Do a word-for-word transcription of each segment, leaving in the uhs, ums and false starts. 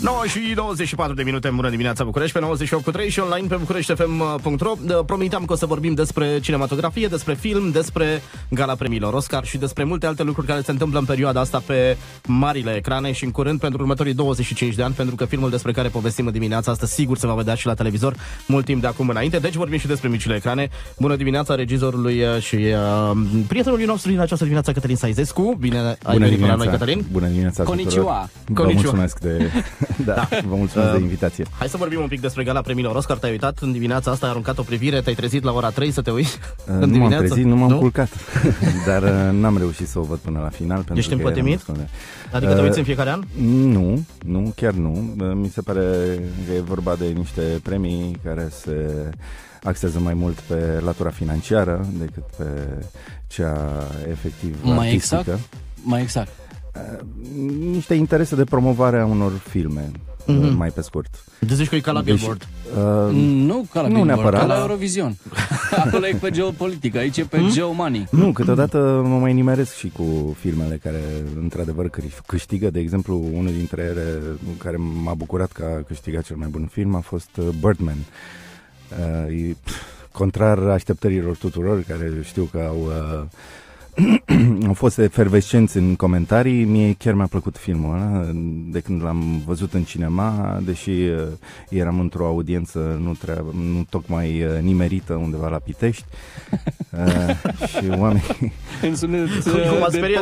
nouă și douăzeci și patru de minute, bună dimineața București, pe nouăzeci și opt virgulă trei și online pe bucurești f m punct ro. Promiteam că o să vorbim despre cinematografie, despre film, despre gala premiilor Oscar și despre multe alte lucruri care se întâmplă în perioada asta pe marile ecrane și în curând pentru următorii douăzeci și cinci de ani, pentru că filmul despre care povestim în dimineața asta sigur se va vedea și la televizor mult timp de acum înainte, deci vorbim și despre micile ecrane. Bună dimineața regizorului și uh, prietenului nostru din această dimineață, Cătălin Saizescu. Bine ai venit la noi, Cătălin. Bună dimineața. Konnichiwa. Mulțumesc de da, da, vă mulțumesc uh, de invitație. Hai să vorbim un pic despre gala premiilor Oscar. Te-ai uitat în dimineața asta, ai aruncat o privire, te-ai trezit la ora trei să te uiți? Uh, în nu m-am trezit, nu m-am nu? culcat. Dar uh, n-am reușit să o văd până la final pentru Ești că împătimit? De... Adică te uiți în fiecare an? Uh, nu, nu, chiar nu. Uh, mi se pare că e vorba de niște premii care se axează mai mult pe latura financiară decât pe cea efectiv mai artistică. Exact? Mai exact. Niște interese de promovare a unor filme, mm-hmm. mai pe scurt. Deci zici că e ca la Billboard. Deci, uh, nu ca la nu Billboard, ca la Eurovision. Acolo e pe geopolitică, aici e pe hmm? geomoney. Nu, câteodată mă mai nimeresc și cu filmele care într-adevăr câștigă. De exemplu, unul dintre ele care m-a bucurat că a câștigat cel mai bun film a fost Birdman. Uh, e, contrar așteptărilor tuturor care știu că au... Uh, au fost efervescenți în comentarii. Mie chiar mi-a plăcut filmul ăla de când l-am văzut în cinema, deși eram într-o audiență nu, trea, nu tocmai nimerită undeva la Pitești. uh, și oamenii... Îmi sunet de,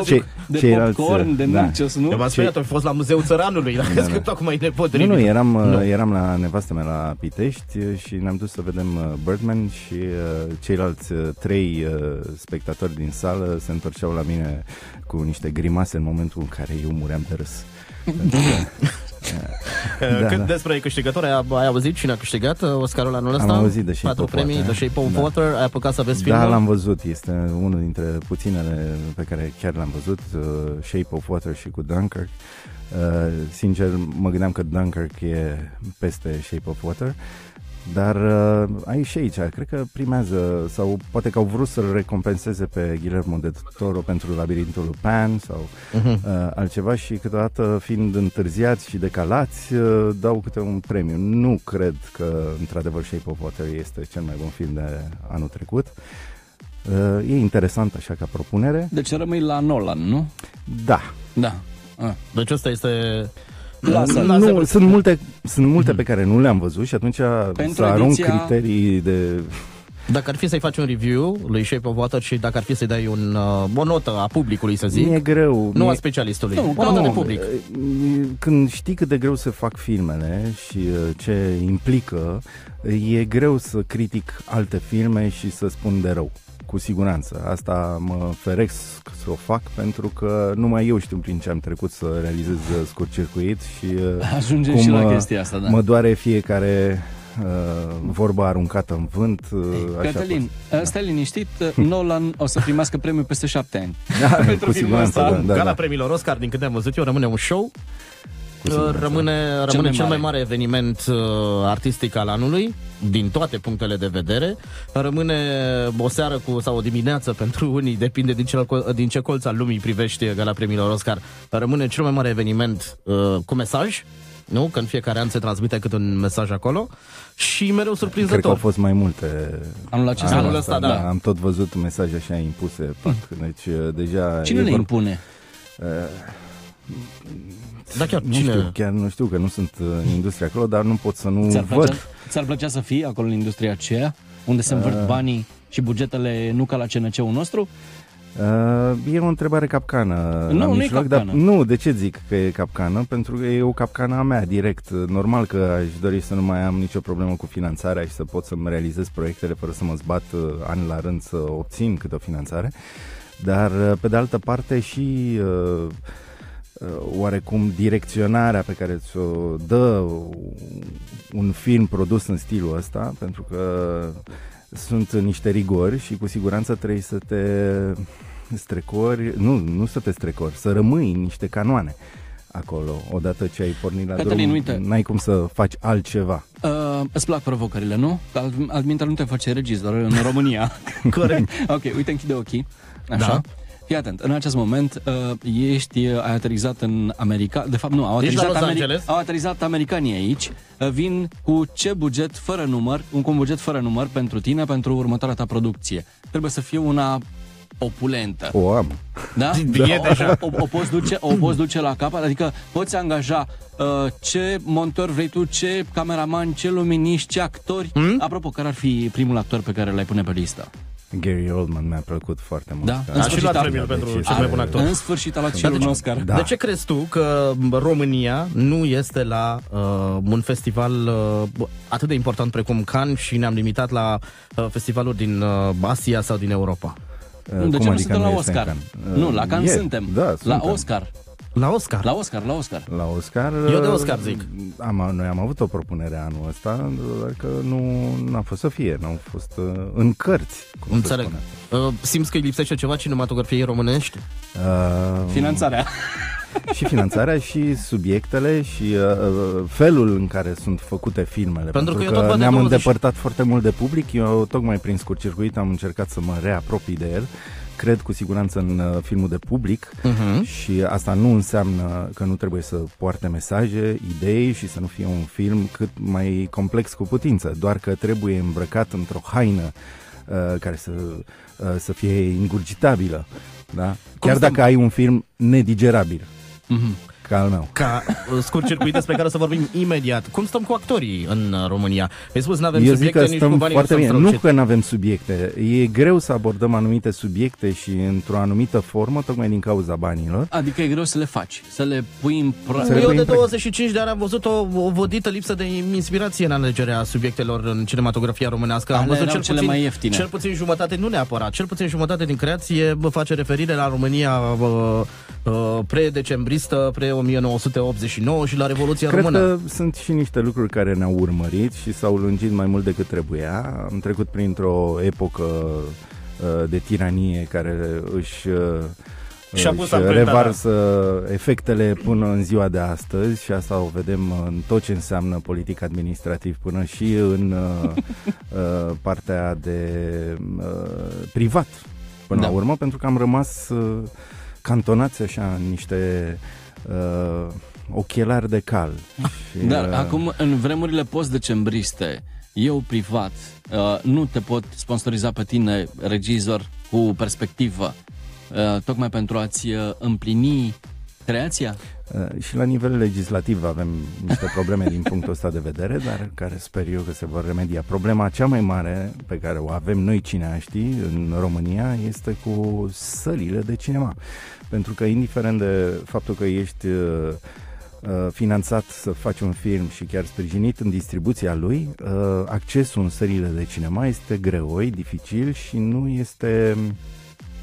de, de, de popcorn, de nachos, da. nu? Eu m-am speriat, am fost la Muzeul Țăranului, la da, da. Că acum e nepotrivit. Nu, nu, eram, nu. eram la nevastă mea la Pitești și ne-am dus să vedem Birdman și uh, ceilalți uh, trei uh, spectatori din sală se întorceau la mine cu niște grimase în momentul în care eu muream de râs. da, Cât da. despre câștigători, ai, ai auzit cine a câștigat Oscarul anul ăsta? Am auzit, The Shape of Water. The Shape of Water, ai apucat să vezi filmul? Da, l-am văzut, este unul dintre puținele pe care chiar l-am văzut, uh, Shape of Water și cu Dunkirk. Uh, sincer, mă gândeam că Dunkirk e peste Shape of Water. Dar uh, ai și aici, cred că primează, sau poate că au vrut să-l recompenseze pe Guillermo de Toro pentru Labirintul lui Pan sau uh-huh. uh, altceva și câteodată, fiind întârziați și decalați, uh, dau câte un premiu. Nu cred că, într-adevăr, Shape of Water este cel mai bun film de anul trecut. Uh, e interesant așa ca propunere. Deci rămâi la Nolan, nu? Da. Da. Ah. Deci ăsta este... Lasă, nu, lasă, sunt, lasă. Multe, sunt multe pe care nu le-am văzut și atunci pentru să arunc ediția... criterii de... Dacă ar fi să-i faci un review lui Shape of Water și dacă ar fi să-i dai un, o notă a publicului, să zic... Mi-e greu. Nu mi-e... a specialistului, nu, o notă de public. Când știi cât de greu se fac filmele și ce implică, e greu să critic alte filme și să spun de rău. Cu siguranță. Asta mă feresc să o fac pentru că numai eu știu prin ce am trecut să realizez Scurt Circuit și ajungem și la chestia asta, da. Mă doare fiecare uh, vorba aruncată în vânt. Uh, Cătălin, da. Stai liniștit, Nolan o să primească premiul peste șapte ani. Da, pentru filmul ăsta. Da, da, Gala da. Premiilor Oscar, din câte am văzut eu, rămâne un show. Rămâne, rămâne cel mai mare eveniment uh, artistic al anului, din toate punctele de vedere. Rămâne o seară cu, sau o dimineață pentru unii, depinde din, cel, din ce colț al lumii privește Gala Premiilor Oscar. Rămâne cel mai mare eveniment uh, cu mesaj, nu? Că în fiecare an se transmite cât un mesaj acolo. Și mereu surprinzător. Cred că au fost mai multe anul acesta, anul ăsta, da. da. Am tot văzut mesaje așa impuse, pac. Deci, deja cine le vor... impune? Uh, Da, chiar, nu cine... știu, chiar nu știu că nu sunt în industria acolo, dar nu pot să nu ți-ar plăcea, văd. Ți-ar plăcea să fii acolo în industria aceea, unde se învârt uh... banii și bugetele nu ca la C N C-ul nostru? Uh, e o întrebare capcană. Nu, nu mijloc, e capcană. Dar, nu, de ce zic că e capcană? Pentru că e o capcană a mea, direct. Normal că aș dori să nu mai am nicio problemă cu finanțarea și să pot să-mi realizez proiectele fără să mă zbat ani la rând să obțin câte o finanțare. Dar, pe de altă parte, și... Uh, oarecum direcționarea pe care ți-o dă un film produs în stilul ăsta, pentru că sunt niște rigori și cu siguranță trebuie să te strecori, nu, nu să te strecori, să rămâi niște canoane acolo, odată ce ai pornit la Cătălin, drum, uite. N-ai cum să faci altceva. Uh, îți plac provocările, nu? Altminte nu te face regizor în România. Corect. Ok, uite, închide ochii, așa. Da. Fii atent, în acest moment uh, ești, uh, ai aterizat în America, de fapt nu, au aterizat, Ameri- au aterizat americanii aici, uh, vin cu ce buget fără număr, un, cu un buget fără număr pentru tine, pentru următoarea ta producție. Trebuie să fie una opulentă. O am. Da? E deja. O, o, poți duce, o poți duce la capăt, adică poți angaja uh, ce montor vrei tu, ce cameraman, ce luminiști, ce actori. Hmm? Apropo, care ar fi primul actor pe care l-ai pune pe listă? Gary Oldman mi-a plăcut foarte mult. Da, în sfârșit, a, pentru cel mai bun actor. În sfârșit a luat și un Oscar. Da. De ce crezi tu că România nu este la uh, un festival uh, atât de important precum Cannes și ne-am limitat la uh, festivaluri din uh, Asia sau din Europa? Uh, de ce nu suntem la Oscar? Nu, la Cannes suntem. La Oscar. La Oscar. La Oscar, la Oscar. La Oscar. Eu de Oscar zic. Am, noi am avut o propunere anul ăsta, dar că nu a fost să fie, n-au fost uh, în cărți. Înțeleg. Uh, simți că îi lipsește ceva cinematografiei românești? Uh, finanțarea. Și finanțarea și subiectele și uh, felul în care sunt făcute filmele. Pentru, pentru că, că ne-am îndepărtat foarte mult de public, eu tocmai prin scurt circuit am încercat să mă reapropii de el. Cred cu siguranță în uh, filmul de public. Uh-huh. Și asta nu înseamnă că nu trebuie să poarte mesaje, idei și să nu fie un film cât mai complex cu putință, doar că trebuie îmbrăcat într-o haină uh, care să, uh, să fie ingurgitabilă, da? Chiar stăm? Dacă ai un film nedigerabil. Uh-huh. Ca al meu. Ca scurt circuit despre care o să vorbim imediat. Cum stăm cu actorii în România? Mi-ai spus, n-avem subiecte, nici cu banii foarte bine. Nu că n-avem subiecte. E greu să abordăm anumite subiecte și într-o anumită formă, tocmai din cauza banilor. Adică e greu să le faci, să le pui în practică. Eu de douăzeci și cinci de ani am văzut o, o vodită lipsă de inspirație în alegerea subiectelor în cinematografia românească. Am văzut cel puțin, cele mai ieftine. Cel puțin jumătate, nu neapărat, cel puțin jumătate din creație face referire la România uh, uh, pre-decembristă, pre-nouăsprezece optzeci și nouă și la Revoluția Cred Română. Cred că sunt și niște lucruri care ne-au urmărit și s-au lungit mai mult decât trebuia. Am trecut printr-o epocă uh, de tiranie care își, uh, și își revarsă efectele până în ziua de astăzi și asta o vedem în tot ce înseamnă politic administrativ până și în uh, uh, partea de uh, privat până da. La urmă, pentru că am rămas uh, cantonați așa în niște Uh, ochelari de cal. Și, dar uh... acum, în vremurile post-decembriste, eu privat uh, nu te pot sponsoriza pe tine, regizor cu perspectivă, uh, tocmai pentru a-ți uh, împlini creația? Uh, și la nivel legislativ avem niște probleme din punctul ăsta de vedere, dar care sper eu că se vor remedia. Problema cea mai mare pe care o avem noi cineaștii în România este cu sălile de cinema. Pentru că indiferent de faptul că ești uh, finanțat să faci un film și chiar sprijinit în distribuția lui, uh, accesul în sălile de cinema este greoi, dificil și nu este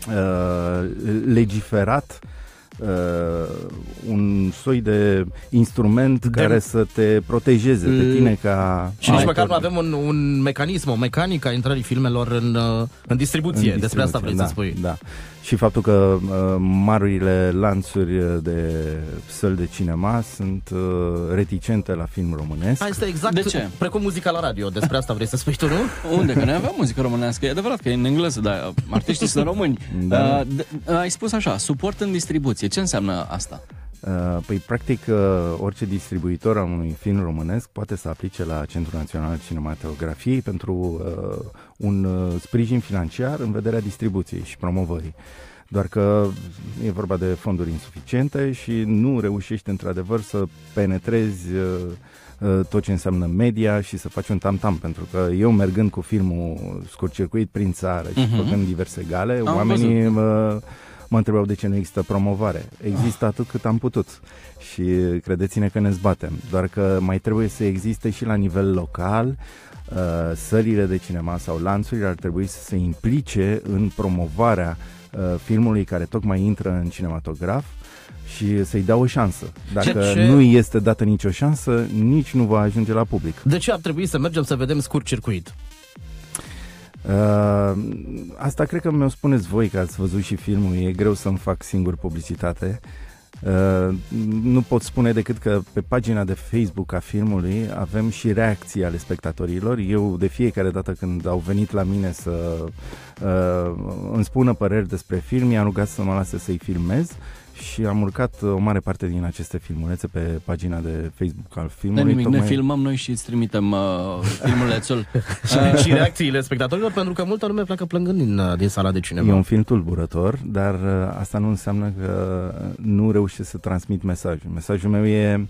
uh, legiferat Uh, un soi de instrument de... care să te protejeze mm. pe tine ca... Și nici măcar nu avem un, un mecanism, o mecanică a intrării filmelor în, în, distribuție. în distribuție. Despre asta vrei da, să spui. Da. Și faptul că uh, marile lanțuri de săli de cinema sunt uh, reticente la film românesc. Asta exact. De ce? Precum muzica la radio. Despre asta vrei să spui tu, nu? Unde? Că noi avem muzică românească. E adevărat că e în engleză, dar artiștii sunt români. Da. Uh, d- ai spus așa, suport în distribuție. Ce înseamnă asta? Păi, practic, orice distribuitor al unui film românesc poate să aplice la Centrul Național Cinematografiei pentru un sprijin financiar în vederea distribuției și promovării. Doar că e vorba de fonduri insuficiente și nu reușești, într-adevăr, să penetrezi tot ce înseamnă media și să faci un tam-tam, pentru că eu mergând cu filmul Scurt Circuit prin țară și uh-huh. făcând diverse gale, am oamenii... Văzut. Mă întrebau de ce nu există promovare. Există atât cât am putut și credeți-ne că ne zbatem. Doar că mai trebuie să existe și la nivel local, sălile de cinema sau lanțurile ar trebui să se implice în promovarea filmului care tocmai intră în cinematograf și să-i dea o șansă. Dacă ce? Nu este dată nicio șansă, nici nu va ajunge la public. De ce ar trebui să mergem să vedem Scurt Circuit? Uh, asta cred că mi-o spuneți voi, că ați văzut și filmul. E greu să-mi fac singur publicitate. Uh, nu pot spune decât că pe pagina de Facebook a filmului avem și reacții ale spectatorilor. Eu de fiecare dată când au venit la mine să uh, îmi spună păreri despre film, i-am rugat să mă lase să-i filmez și am urcat o mare parte din aceste filmulețe pe pagina de Facebook al filmului. Nimic, tocmai... Ne filmăm noi și îți trimitem uh, filmulețul. și, și reacțiile spectatorilor, pentru că multă lume pleacă plângând din, din sala de cinema. E un film tulburător, dar uh, asta nu înseamnă că nu reușesc să transmit mesajul. Mesajul meu e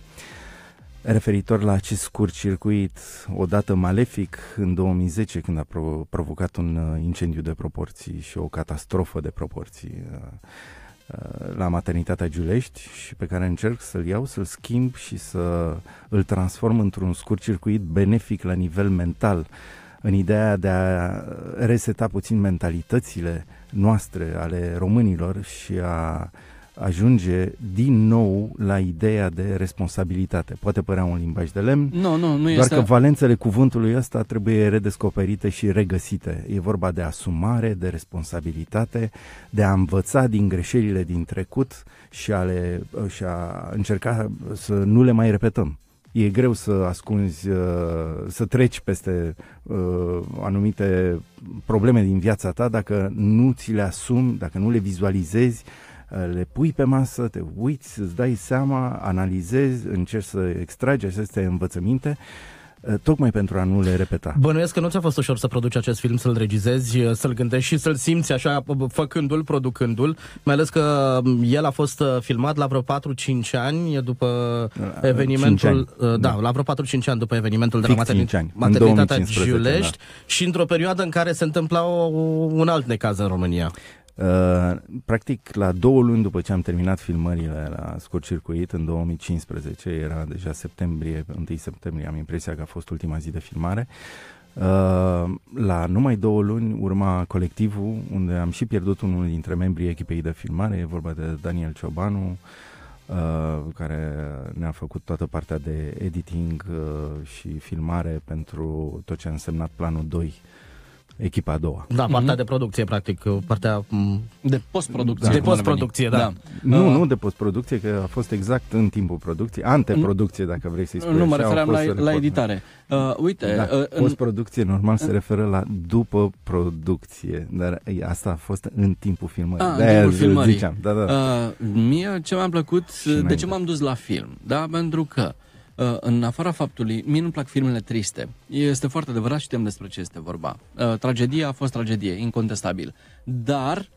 referitor la acest scurt circuit, odată malefic, în două mii zece, când a prov- provocat un incendiu de proporții și o catastrofă de proporții uh, la Maternitatea Giulești, și pe care încerc să-l iau, să-l schimb și să îl transform într-un scurt circuit benefic la nivel mental, în ideea de a reseta puțin mentalitățile noastre ale românilor și a ajunge din nou la ideea de responsabilitate. Poate părea un limbaj de lemn, no, no, nu doar este... că valențele cuvântului ăsta trebuie redescoperite și regăsite. E vorba de asumare, de responsabilitate, de a învăța din greșelile din trecut și a, le, și a încerca să nu le mai repetăm. E greu să ascunzi, să treci peste anumite probleme din viața ta dacă nu ți le asumi, dacă nu le vizualizezi, le pui pe masă, te uiți, îți dai seama, analizezi, încerci să extragi aceste învățăminte, tocmai pentru a nu le repeta. Bănuiesc că nu ți-a fost ușor să produci acest film, să-l regizezi, să-l gândești și să-l simți așa, făcându-l, producându-l, mai ales că el a fost filmat la vreo patru-cinci ani după evenimentul... Ani. Da, la vreo patru-cinci ani după evenimentul Fix de la Maternitatea Giulești, da. Și într-o perioadă în care se întâmpla o, un alt necaz în România. Uh, practic la două luni după ce am terminat filmările la scurt circuit în două mii cincisprezece, era deja septembrie, întâi septembrie, am impresia că a fost ultima zi de filmare, uh, la numai două luni urma Colectivul, unde am și pierdut unul dintre membrii echipei de filmare, e vorba de Daniel Ciobanu, Uh, care ne-a făcut toată partea de editing uh, și filmare pentru tot ce a însemnat planul doi, echipa a doua. Da, partea mm-hmm. de producție, practic, partea de postproducție. Da. De postproducție, da. da. Nu, nu de postproducție, că a fost exact în timpul producției, anteproducție, dacă vrei să-i spui. Nu, mă referam la, la editare. Uh, uite, da, uh, postproducție normal uh, se referă la după producție, dar ei, asta a fost în timpul filmării. A, de-aia în timpul filmării. Ziceam. Da, da. Uh, mie ce mi-a plăcut, de ce m-am dus la film, da, pentru că în afara faptului, mie nu-mi plac filmele triste. Este foarte adevărat, știm despre ce este vorba. Tragedia a fost tragedie, incontestabil. Dar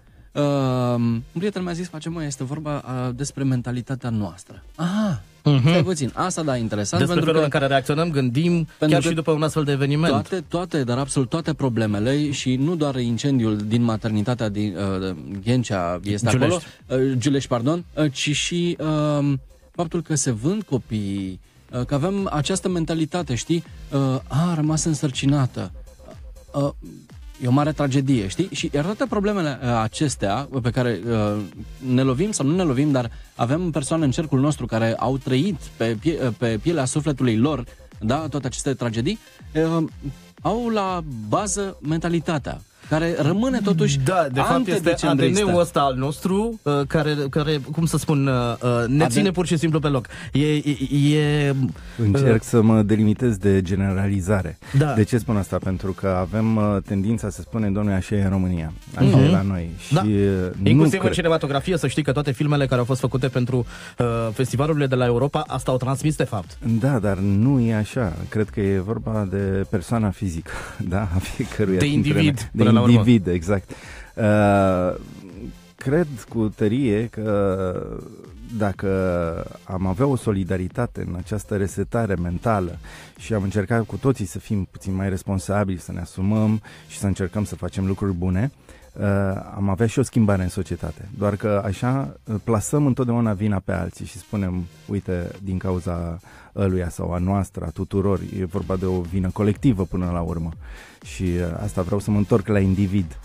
un prieten mi-a zis, face, măi, este vorba despre mentalitatea noastră. Aha, stai puțin, asta da, interesant. Despre felul în care reacționăm, gândim, chiar și după un astfel de eveniment. Toate, toate, dar absolut toate problemele, și nu doar incendiul din maternitatea din uh, Ghencea este Giulești. acolo, uh, Giulești, pardon, uh, ci și uh, faptul că se vând copiii, că avem această mentalitate, știi? A rămas însărcinată. A, e o mare tragedie, știi? Și iar toate problemele acestea pe care ne lovim sau nu ne lovim, dar avem persoane în cercul nostru care au trăit pe, pie- pe pielea sufletului lor, da, toate aceste tragedii, au la bază mentalitatea care rămâne totuși da, de fapt este A D N-ul ăsta al nostru care, care, cum să spun, ne A D N... ține pur și simplu pe loc. E, e, e... Încerc să mă delimitez de generalizare. Da. De ce spun asta? Pentru că avem tendința să spunem, domnule, așa e în România, așa mm-hmm. e la noi. Și da. nu Inclusiv cred... în cinematografie, să știi că toate filmele care au fost făcute pentru uh, festivalurile de la Europa, asta au transmis de fapt. Da, dar nu e așa. Cred că e vorba de persoana fizică, da? A fiecăruia de individ. De individ, exact. Uh, cred cu tărie că dacă am avea o solidaritate în această resetare mentală și am încercat cu toții să fim puțin mai responsabili, să ne asumăm și să încercăm să facem lucruri bune, Uh, am avea și o schimbare în societate. Doar că așa plasăm întotdeauna vina pe alții și spunem, uite, din cauza ăluia sau a noastră, a tuturor, e vorba de o vină colectivă până la urmă. Și uh, asta vreau să mă întorc la individ,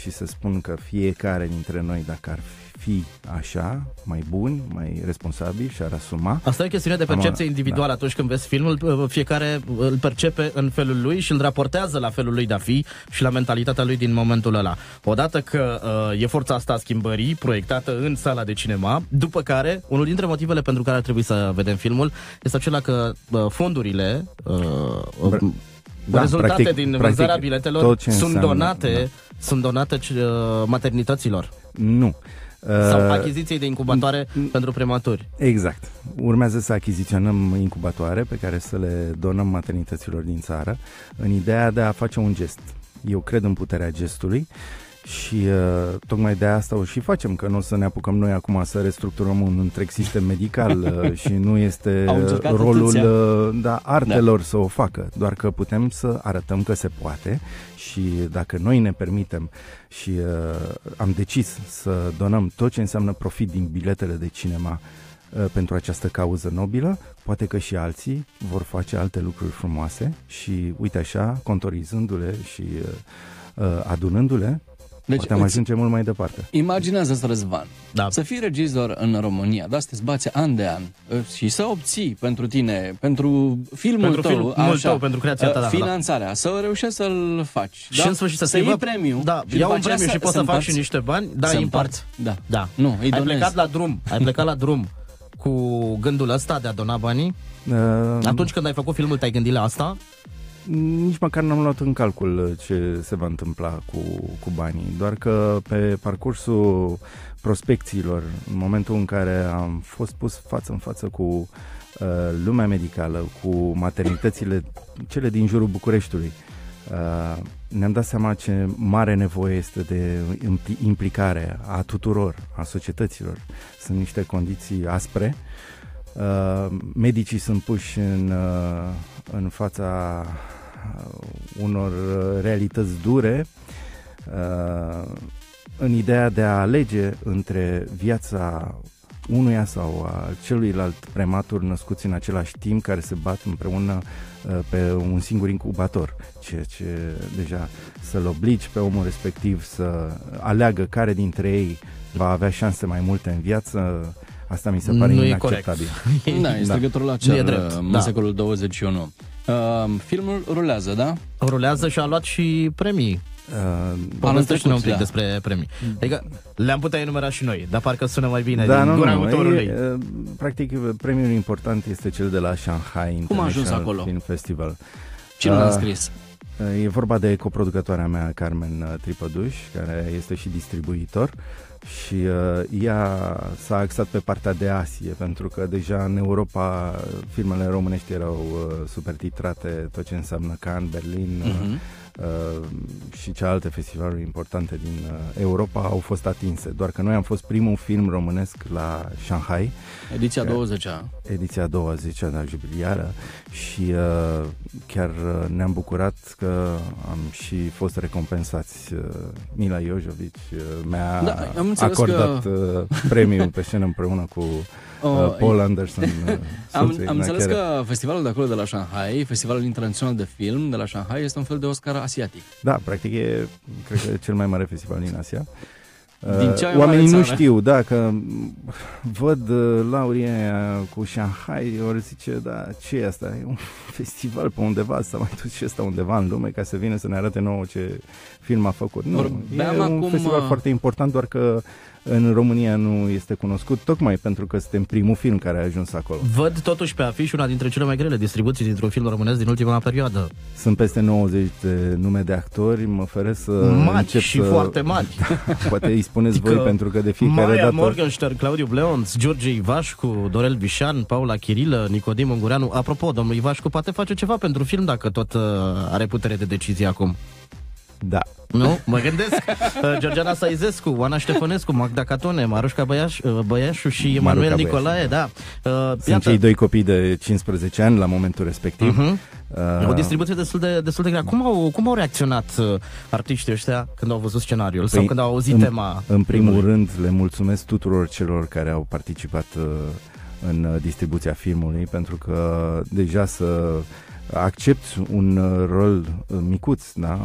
și să spun că fiecare dintre noi, dacă ar fi așa, mai buni, mai responsabili și ar asuma. Asta e chestiune de percepție Am, individuală, da. Atunci când vezi filmul, fiecare îl percepe în felul lui și îl raportează la felul lui de a fi și la mentalitatea lui din momentul ăla. Odată că uh, e forța asta a schimbării proiectată în sala de cinema, după care, unul dintre motivele pentru care ar trebui să vedem filmul este acela că uh, fondurile uh, Br- Da, rezultate practic, din vânzarea biletelor sunt înseamnă, donate, da. sunt donate uh, maternităților. Nu. Uh, Sau achiziției de incubatoare n- n- pentru prematuri. Exact. Urmează să achiziționăm incubatoare pe care să le donăm maternităților din țară, în ideea de a face un gest. Eu cred în puterea gestului și uh, tocmai de asta o și facem, că nu o să ne apucăm noi acum să restructurăm un întreg sistem medical uh, și nu este rolul uh, da, artelor da. să o facă, doar că putem să arătăm că se poate și dacă noi ne permitem și uh, am decis să donăm tot ce înseamnă profit din biletele de cinema uh, pentru această cauză nobilă, poate că și alții vor face alte lucruri frumoase și uite așa, contorizându-le și uh, adunându-le. Deci, poate am ajunge mult mai departe. Imaginează-ți, Răzvan, da. să fii regizor în România, da, să te zbați an de an și să obții pentru tine, pentru filmul pentru tău, film, așa, tău, pentru creația ta, finanțarea, da. să reușești să-l faci. Și da? în sfârșit să să iei premiu. Da, iau un premiu și poți să faci și niște bani, dar îi împarți. Da. da. Nu, îi donezi. Ai plecat la drum, ai plecat la drum cu gândul ăsta de a dona banii? Uh... Atunci când ai făcut filmul, te-ai gândit la asta? Nici măcar n-am luat în calcul ce se va întâmpla cu, cu banii, doar că pe parcursul prospecțiilor, în momentul în care am fost pus față în față cu uh, lumea medicală, cu maternitățile, cele din jurul Bucureștiului, uh, ne-am dat seama ce mare nevoie este de implicare a tuturor, a societăților. Sunt niște condiții aspre. Uh, medicii sunt puși în, uh, în fața unor realități dure, uh, în ideea de a alege între viața unuia sau a celuilalt prematur născuți în același timp, care se bat împreună uh, pe un singur incubator, ceea ce deja să-l obligi pe omul respectiv să aleagă care dintre ei va avea șanse mai multe în viață. Asta mi se pare nu inacceptabil. Da, este da. legătură la cer drept, în da. secolul douăzeci și unu. Uh, filmul rulează, da? Rulează și a luat și premii. Uh, Povestește-ne un pic da. despre premii. Adică le-am putea enumera și noi, dar parcă sună mai bine da, din nu, gura nu, autorului. E, practic, premiul important este cel de la Shanghai International Film Festival. Cine l-a scris? Uh, e vorba de coproducătoarea mea, Carmen Tripoduș, care este și distribuitor. Și uh, ea s-a axat pe partea de Asie, pentru că deja în Europa filmele românești erau uh, supertitrate, tot ce înseamnă Cannes, Berlin uh-huh. uh, și cealaltă festivaluri importante din uh, Europa au fost atinse. Doar că noi am fost primul film românesc la Shanghai. Ediția douăzecea. Ediția douăzecea, da, jubiliară. Și uh, chiar uh, ne-am bucurat că am și fost recompensați. Uh, Mila Jovovich uh, mi-a... Da, acordat că... premiul pe scenă împreună cu oh, Paul Anderson. Am, am înțeles că festivalul de acolo de la Shanghai, festivalul internațional de film de la Shanghai, este un fel de Oscar asiatic. Da, practic e, cred că, cel mai mare festival din Asia. Din Oamenii nu știu, da, că văd laurie cu Shanghai, ori zice, da, ce e asta? E un festival pe undeva, s-a mai dus și ăsta undeva în lume ca să vină să ne arate nouă ce film a făcut. Nu, Vorbeam e acum... un festival foarte important, doar că în România nu este cunoscut, tocmai pentru că suntem primul film care a ajuns acolo. Văd totuși pe afiș una dintre cele mai grele distribuții dintr-un film românesc din ultima perioadă. Sunt peste nouăzeci de nume de actori, mă feresc să mari încep și să... foarte mari. Poate îi spuneți voi, pentru că de fiecare Maia dată... Maia Morgenstern, Claudiu Bleonț, George Ivașcu, Dorel Bișan, Paula Chirilă, Nicodim Ungureanu. Apropo, domnul Ivașcu poate face ceva pentru film dacă tot are putere de decizie acum. Da. Nu? Mă gândesc. George Saizescu, Oana Ștefănescu, Magda Catone, Marușca Băiaș, Băiașu și Emanuel Nicolae, da. da. Sunt Iată. cei doi copii de cincisprezece ani la momentul respectiv. Uh-huh. Uh... O distribuție destul de, destul de grea. Cum au, cum au reacționat artiștii ăștia când au văzut scenariul păi, sau când au auzit în, tema? În primul primului. rând, le mulțumesc tuturor celor care au participat în distribuția filmului, pentru că deja să accepti un rol micuț, da?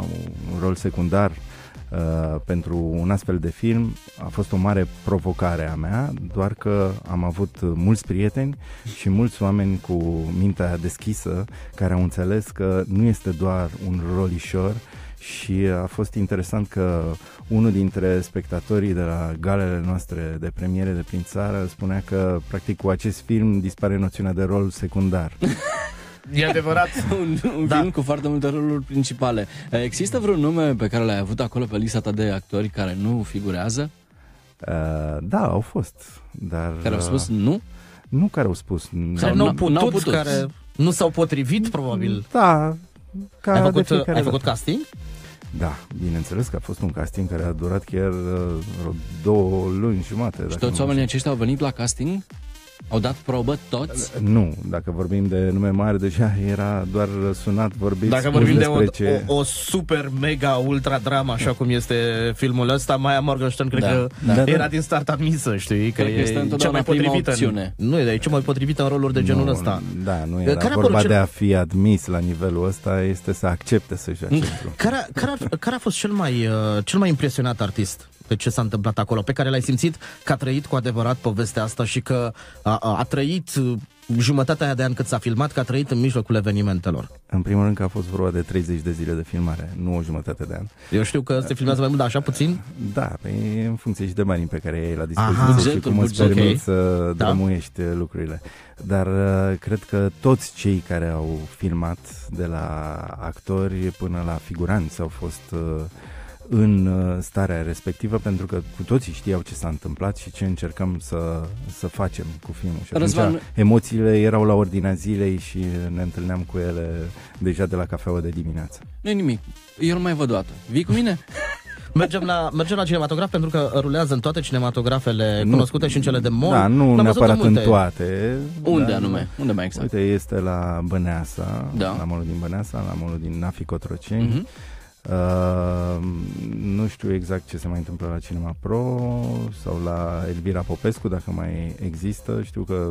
Un rol secundar uh, pentru un astfel de film a fost o mare provocare a mea, doar că am avut mulți prieteni și mulți oameni cu mintea deschisă care au înțeles că nu este doar un rolișor. Și a fost interesant că unul dintre spectatorii de la galele noastre de premiere de prin țară spunea că, practic, cu acest film dispare noțiunea de rol secundar. E adevărat. un un da. Film cu foarte multe roluri principale. Există vreun nume pe care l-ai avut acolo pe lista ta de actori care nu figurează? Uh, da, au fost. Dar care au spus nu? Nu care au spus nu. Care n-au putut, n-au putut. Care nu s-au potrivit, probabil. Da. Ca ai făcut, ai făcut dat. casting? Da, bineînțeles că a fost un casting care a durat chiar uh, două luni jumate. Și toți oamenii aceștia au venit la casting? Au dat probă toți? Nu, dacă vorbim de nume mari, deja era doar sunat vorbit. Dacă vorbim de o, ce... o, o super mega ultra drama, așa cum este filmul ăsta, Maia Morgenstern cred da, că da, era da. din start admisă, știi? Că este e cea mai potrivită opțiune. Nu e, dar e cea mai potrivită în roluri de genul nu, ăsta. Da, nu era care vorba cel... de a fi admis la nivelul ăsta, este să accepte să joace. Care, care, care a fost cel mai, cel mai impresionat artist? De ce s-a întâmplat acolo, pe care l-ai simțit că a trăit cu adevărat povestea asta și că a, a, a trăit jumătatea aia de an cât s-a filmat, că a trăit în mijlocul evenimentelor? În primul rând că a fost vorba de treizeci de zile de filmare, nu o jumătate de an. Eu știu că se filmează mai mult, dar așa puțin? Da, e în funcție și de banii pe care ai la dispoziție. Aha, bugetul, și cum îți permiți okay. să da. drămuiești lucrurile. Dar cred că toți cei care au filmat, de la actori până la figuranți, au fost în starea respectivă, pentru că cu toții știau ce s-a întâmplat și ce încercăm să, să facem cu filmul. Și Răzvan... emoțiile erau la ordinea zilei și ne întâlneam cu ele deja de la cafeaua de dimineață. Nu-i nimic, eu nu mai văd o dată. Vii cu mine? Mergem la, mergem la cinematograf, pentru că rulează în toate cinematografele nu, cunoscute și în cele de mall. Da, nu L-am neapărat în, în toate. Unde anume? Unde mai exact? Uite, este la Băneasa, da. la mallul din Băneasa, la mallul din Nafi Cotroceni. Uh-huh. Uh, nu știu exact ce se mai întâmplă la Cinema Pro sau la Elvira Popescu, dacă mai există. Știu că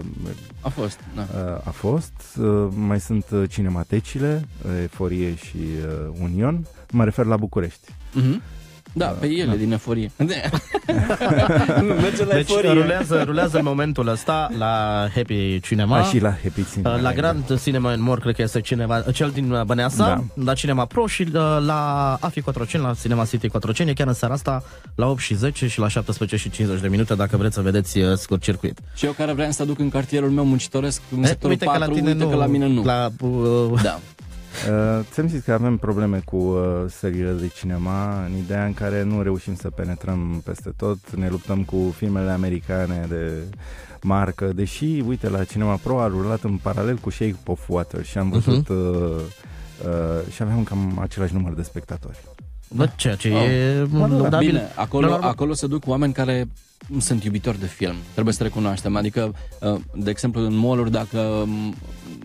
a fost, da. uh, a fost. Uh, mai sunt cinematecile Eforie și uh, Union. Mă refer la București. Uh-huh. Da, pe ele, da. din Eforie. Merge la deci, Eforie. Rulează, rulează în momentul ăsta la Happy Cinema. A, și la Happy Cinema. La Grand Cinema în Mor, cred că este cineva, cel din Băneasa, da. la Cinema Pro și la Afi Cotroceni, la Cinema City Cotroceni, chiar în seara asta, la opt și zece și la șaptesprezece și cincizeci de minute, dacă vreți să vedeți Scurt Circuit. Și eu care vreau să aduc în cartierul meu muncitoresc, în sectorul patru, că la tine uite nu, că la mine nu. La, uh, da. Uh, ți-am zis că avem probleme cu uh, seriile de cinema, în ideea în care nu reușim să penetrăm peste tot, ne luptăm cu filmele americane de marcă, deși, uite, la Cinema Pro a rulat în paralel cu Shape of Water și am văzut uh-huh. uh, uh, și aveam cam același număr de spectatori. Bă, ceea ce oh. e... Bă, da, bine, acolo, acolo se duc oameni care sunt iubitori de film, trebuie să recunoaștem, adică, de exemplu, în mall-uri, dacă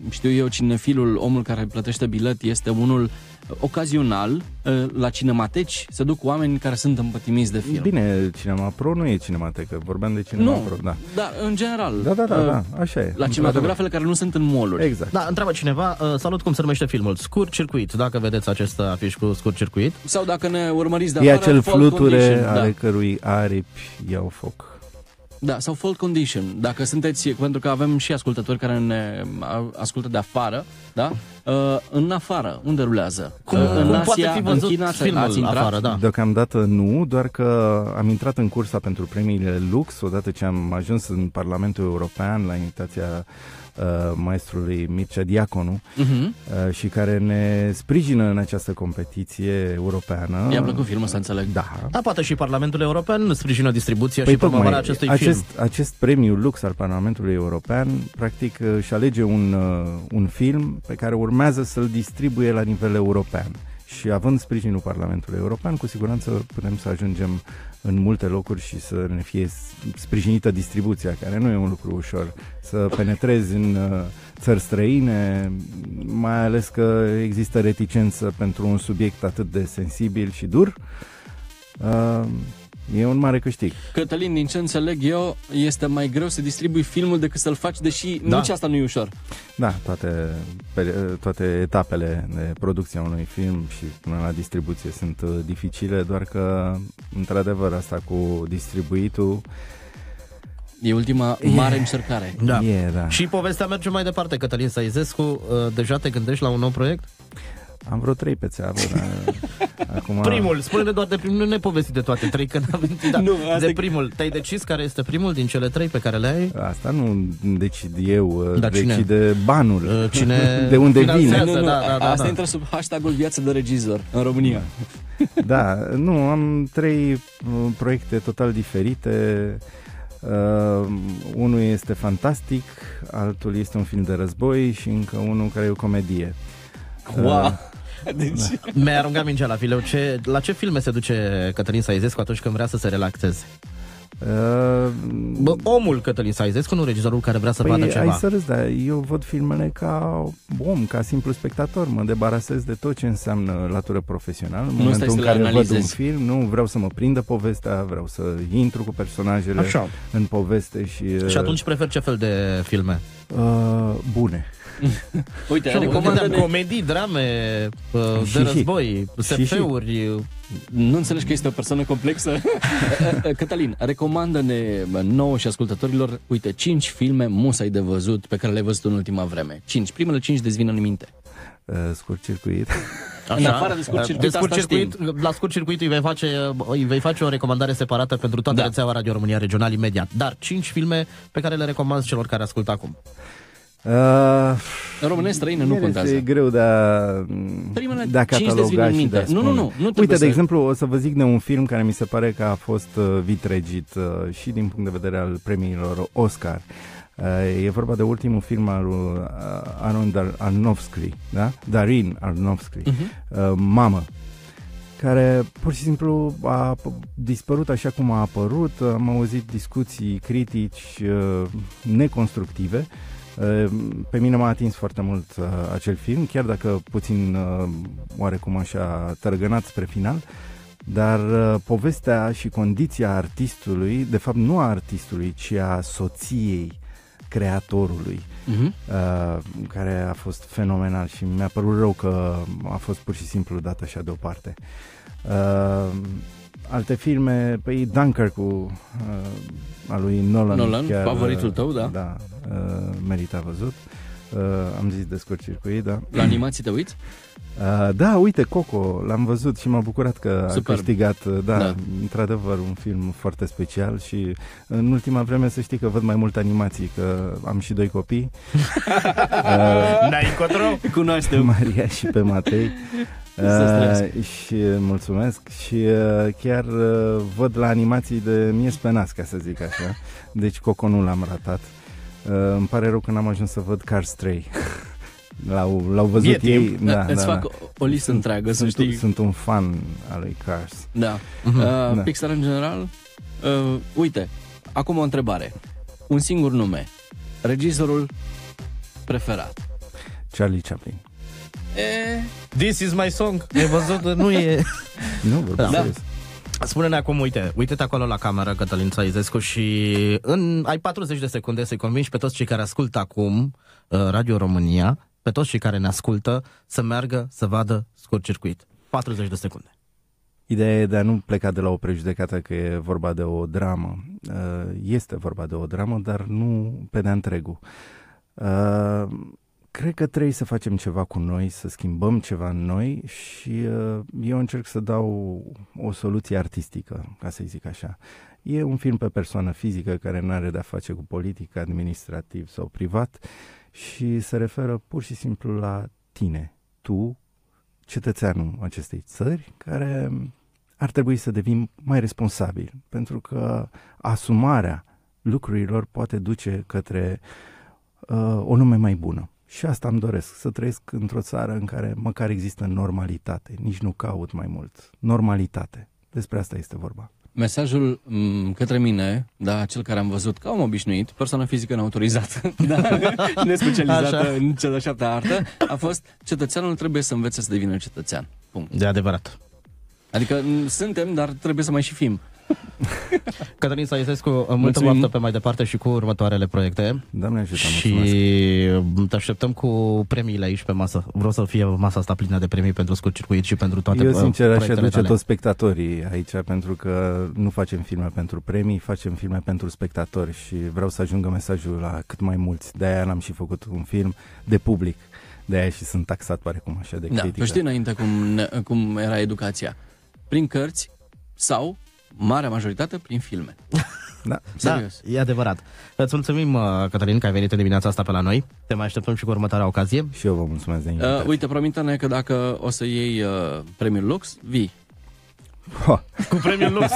știu eu, cinefilul, omul care plătește bilet este unul ocazional, la cinemateci se duc oameni care sunt împătimiți de film. Bine, Cinema Pro nu e cinematecă, vorbeam de Cinema nu, Pro, da. Da, în general. Da, da, da, da, așa e. La cinematografele care nu sunt în mall-uri. Exact. Da, întreabă cineva, salut, cum se numește filmul? Scurt Circuit, dacă vedeți acest afiș cu Scurt Circuit. Sau dacă ne urmăriți de afară. E acel fluture ale da. cărui aripi iau foc. Da, sau Fault Condition, dacă sunteți, pentru că avem și ascultători care ne ascultă de afară, da? Uh, în afară, unde rulează? Cum, uh, în Asia, poate fi văzut în China, filmul afară, da. Deocamdată nu, doar că am intrat în cursa pentru premiile Lux, odată ce am ajuns în Parlamentul European, la invitația uh, maestrului Mircea Diaconu, uh-huh. uh, și care ne sprijină în această competiție europeană. I-a plăcut filmul, să înțeleg. Da. Da, poate și Parlamentul European sprijină distribuția păi și promovarea acestui acest, film. Acest premiu Lux al Parlamentului European, practic, își alege un, un film pe care urmează urmează să-l distribuie la nivel european. Și având sprijinul Parlamentului European, cu siguranță putem să ajungem în multe locuri și să ne fie sprijinită distribuția, care nu e un lucru ușor. Să penetrezi în țări străine, mai ales că există reticență pentru un subiect atât de sensibil și dur. Uh, E un mare câștig. Cătălin, din ce înțeleg eu, este mai greu să distribui filmul decât să-l faci, deși da. nici asta nu e ușor. Da, toate, toate etapele de producție a unui film și până la distribuție sunt dificile, doar că, într-adevăr, asta cu distribuitul e ultima mare yeah. încercare. Da. Yeah, da. Și povestea merge mai departe. Cătălin Saizescu, deja te gândești la un nou proiect? Am vreo trei pe țeavă, dar acum... Primul, spune-ne doar de primul, nu ne povesti de toate trei, că n-am venit, da. nu, de primul, te-ai decis care este primul din cele trei pe care le ai? Asta nu decid eu, da, decide cine? Banul, cine de unde vine. Nu, nu, da, da, da, asta da. intră sub hashtagul viață de regizor în România. Da, nu, am trei proiecte total diferite. Uh, unul este fantastic, altul este un film de război și încă unul care e o comedie. Wow. Deci... Mi-a aruncat mingea la fileu. Ce, la ce filme se duce Cătălin Saizescu atunci când vrea să se relaxeze? Uh... Bă, omul Cătălin Saizescu, nu regizorul care vrea să păi, vadă ceva. Hai să râzi, dar eu văd filmele ca om, ca simplu spectator. Mă debarasez de tot ce înseamnă latură profesională. În momentul în care văd un film, nu vreau să mă prindă povestea, vreau să intru cu personajele așa. În poveste. Și, și atunci prefer ce fel de filme? Uh, bune. Uite, recomandă comedii, drame, de război, S F-uri. Nu înțelegi că este o persoană complexă? Cătălin, recomandă-ne nouă și ascultătorilor, uite, cinci filme musai de văzut pe care le-ai văzut în ultima vreme. Cinci, primele cinci dezvină în minte. Scurt circuit. Așa. În afară de scurt circuit, de scurt circuit la scurt circuit îi vei face, îi vei face o recomandare separată pentru toată da. rețeaua Radio România Regional imediat. Dar cinci filme pe care le recomand celor care ascultă acum. Uh, Române, străine, nu contează. E greu de a, de a cataloga și de a spune. Nu, nu, nu, nu Uite, să... de exemplu, o să vă zic de un film care mi se pare că a fost vitregit și din punct de vedere al premiilor Oscar. E vorba de ultimul film al lui Aronofsky, da? Darren Aronofsky, uh-huh. Mama, care pur și simplu a dispărut așa cum a apărut. Am auzit discuții, critici neconstructive. Pe mine m-a atins foarte mult uh, acel film, chiar dacă puțin uh, oarecum așa tărgănat spre final, dar uh, povestea și condiția artistului, de fapt nu a artistului, ci a soției creatorului, uh-huh. uh, care a fost fenomenal și mi-a părut rău că a fost pur și simplu dat așa deoparte. Uh, Alte filme, păi Dunkirk-ul uh, al lui Nolan, Nolan chiar, favoritul tău, da? Da, uh, merita văzut. uh, Am zis de scurt circuit, da. La animații te uiți? Uh, da, uite, Coco, l-am văzut și m-a bucurat că Super. a câștigat. Da, da, într-adevăr, un film foarte special. Și în ultima vreme, să știi că văd mai mult animații, că am și doi copii. uh, N-ai încotro? Cunoaște-o Maria și pe Matei. Uh, și mulțumesc. Și uh, chiar uh, văd la animații de miez pe nas, ca să zic așa. Deci Coco nu l-am ratat. uh, Îmi pare rău că n-am ajuns să văd Cars trei. L-au, l-au văzut e ei da, da, fac da. o listă sunt, întreagă sunt, știi. sunt un fan al lui Cars. Da, uh-huh. uh, da. Pixar în general. uh, Uite, acum o întrebare. Un singur nume. Regizorul preferat. Charlie Chaplin. E... This is my song. E văzut, nu e... Nu, da. da. Spune-ne acum, uite, uite-te acolo la cameră, Cătălin Saizescu, și în, ai patruzeci de secunde să-i convingi pe toți cei care ascultă acum Radio România, pe toți cei care ne ascultă, să meargă să vadă Scurt Circuit. patruzeci de secunde. Ideea e de a nu pleca de la o prejudecată că e vorba de o dramă. Este vorba de o dramă, dar nu pe de-a întregul. Cred că trebuie să facem ceva cu noi, să schimbăm ceva în noi și uh, eu încerc să dau o soluție artistică, ca să-i zic așa. E un film pe persoană fizică care nu are de-a face cu politică, administrativ sau privat și se referă pur și simplu la tine, tu, cetățeanul acestei țări, care ar trebui să devii mai responsabil, pentru că asumarea lucrurilor poate duce către uh, o lume mai bună. Și asta îmi doresc, să trăiesc într-o țară în care măcar există normalitate, nici nu caut mai mult. Normalitate, despre asta este vorba. Mesajul către mine, da, cel care am văzut ca om obișnuit, persoană fizică neautorizată, da, nespecializată așa. În cea de-a șaptea artă, a fost: cetățeanul trebuie să învețe să devină cetățean. Punct. De adevărat. Adică suntem, dar trebuie să mai și fim. Cătălin Saizescu, multă baftă pe mai departe și cu următoarele proiecte. Doamne ajută, mulțumesc. Și te așteptăm cu premiile aici pe masă. Vreau să fie masa asta plină de premii pentru Scurt Circuit și pentru toate proiectele. Eu sincer aș aduce toți spectatorii aici, pentru că nu facem filme pentru premii, facem filme pentru spectatori și vreau să ajungă mesajul la cât mai mulți. De-aia n-am și făcut un film de public. De-aia și sunt taxat oarecum așa de critică. Da, știi înainte cum, cum era educația? Prin cărți sau marea majoritate prin filme. Da, serios. Da, e adevărat. Îți mulțumim, Cătălin, că ai venit în dimineața asta pe la noi. Te mai așteptăm și cu următoarea ocazie. Și eu vă mulțumesc de invitație. Uh, uite, promite-ne că dacă o să iei uh, premiul Lux, vii. Oh. Cu premiul Lux.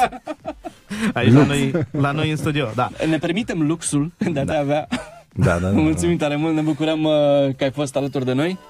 Aici Lux. La, noi, la noi în studio, da. Ne permitem luxul de a te avea. Da, da, da, mulțumim tare mult, ne bucurăm uh, că ai fost alături de noi.